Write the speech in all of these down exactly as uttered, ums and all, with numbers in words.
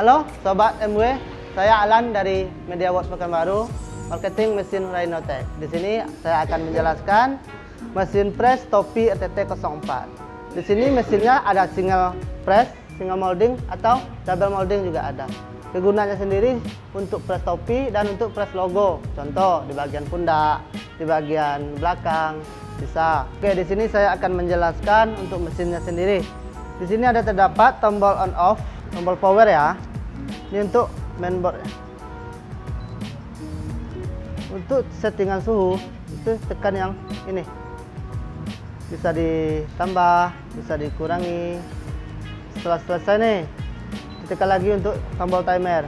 Halo Sobat M W, saya Alan dari Media Works Pekanbaru, marketing mesin Rhinotec. Di sini saya akan menjelaskan mesin press topi R T T nol empat. Di sini mesinnya ada single press, single molding atau double molding juga ada. Kegunaannya sendiri untuk press topi dan untuk press logo. Contoh di bagian pundak, di bagian belakang, bisa. Oke, di sini saya akan menjelaskan untuk mesinnya sendiri. Di sini ada terdapat tombol on off, tombol power ya. Ini untuk mainboard. Untuk settingan suhu itu tekan yang ini. Bisa ditambah, bisa dikurangi. Setelah selesai nih, tekan lagi untuk tombol timer,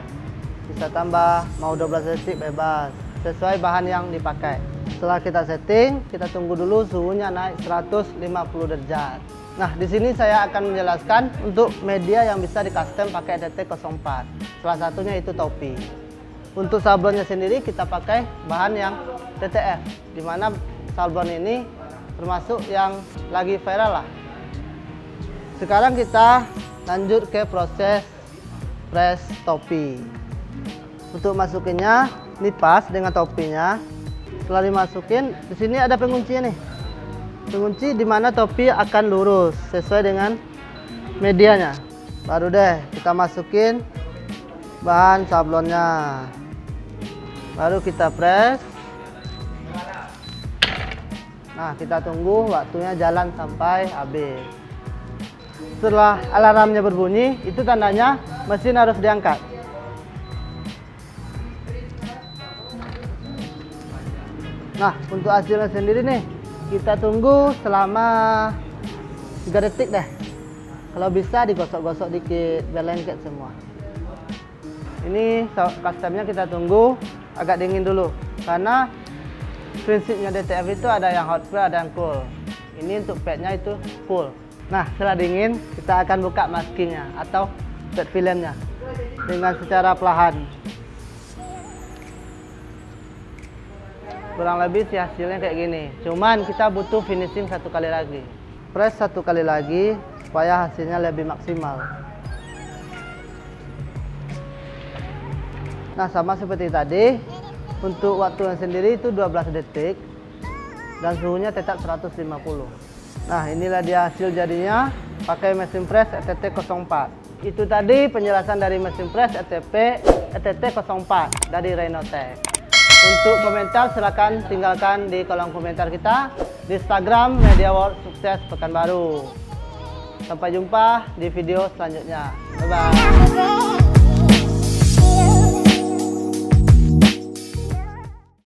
bisa tambah, mau dua belas detik bebas, sesuai bahan yang dipakai. Setelah kita setting, kita tunggu dulu suhunya naik seratus lima puluh derajat. Nah, di sini saya akan menjelaskan untuk media yang bisa di custom pakai D T nol empat. Salah satunya itu topi. Untuk sablonnya sendiri kita pakai bahan yang D T F, dimana sablon ini termasuk yang lagi viral lah. Sekarang kita lanjut ke proses press topi. Untuk masukinnya, ini pas dengan topinya. Setelah dimasukin, di sini ada pengunci nih. Pengunci di mana topi akan lurus sesuai dengan medianya. Baru deh kita masukin bahan sablonnya. Baru kita press. Nah, kita tunggu waktunya jalan sampai habis. Setelah alarmnya berbunyi, itu tandanya mesin harus diangkat. Nah, untuk hasilnya sendiri nih, kita tunggu selama tiga detik deh. Kalau bisa digosok-gosok dikit, biar lengket semua. Ini customnya kita tunggu agak dingin dulu, karena prinsipnya D T F itu ada yang hot press, ada yang cool. Ini untuk padnya itu cool. Nah, setelah dingin, kita akan buka maskingnya atau pad filmnya dengan secara perlahan. Kurang lebih sih hasilnya kayak gini. Cuman kita butuh finishing satu kali lagi. Press satu kali lagi supaya hasilnya lebih maksimal. Nah, sama seperti tadi, untuk waktu yang sendiri itu dua belas detik dan suhunya tetap seratus lima puluh. Nah, inilah dia hasil jadinya pakai mesin press R T T nol empat. Itu tadi penjelasan dari mesin press R T T nol empat dari Rhinotec. Untuk komentar silakan tinggalkan di kolom komentar kita di Instagram Media World Sukses Pekanbaru. Sampai jumpa di video selanjutnya. Bye bye.